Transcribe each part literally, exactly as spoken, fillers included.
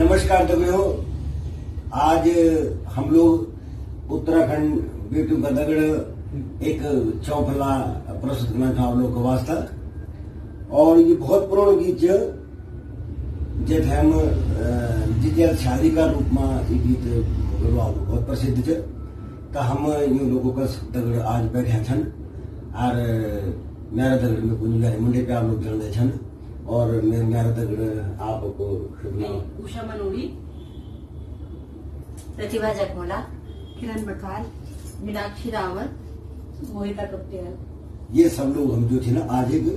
नमस्कार दबियो। आज हम लोग उत्तराखंड बेटू का दगड़ एक चौफला प्रस्तुत करना था हम लोग का वास्ता। और ये बहुत पुरानो गीत है जे हम जिज्ञाल शादी का रूप में ये गीत बहुत प्रसिद्ध है। तो हम यूं लोगों का दगड़ आज बैठे छन और मेरा दगड़ में कुंज बिहारी मुंडेपी आप लोग जन छन। और मैं मेरा दगड़ आपको उषा मनूड़ी, प्रतिभा जाखमोला, किरण बर्थवाल, मीना रावत, मोहिता कप्तियाल, ये सब लोग हम जो थे ना आज एक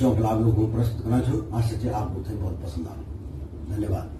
चौफला आप लोगों को प्रस्तुत करना छो। आशा है आपको थे बहुत पसंद आए। धन्यवाद।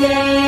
जय।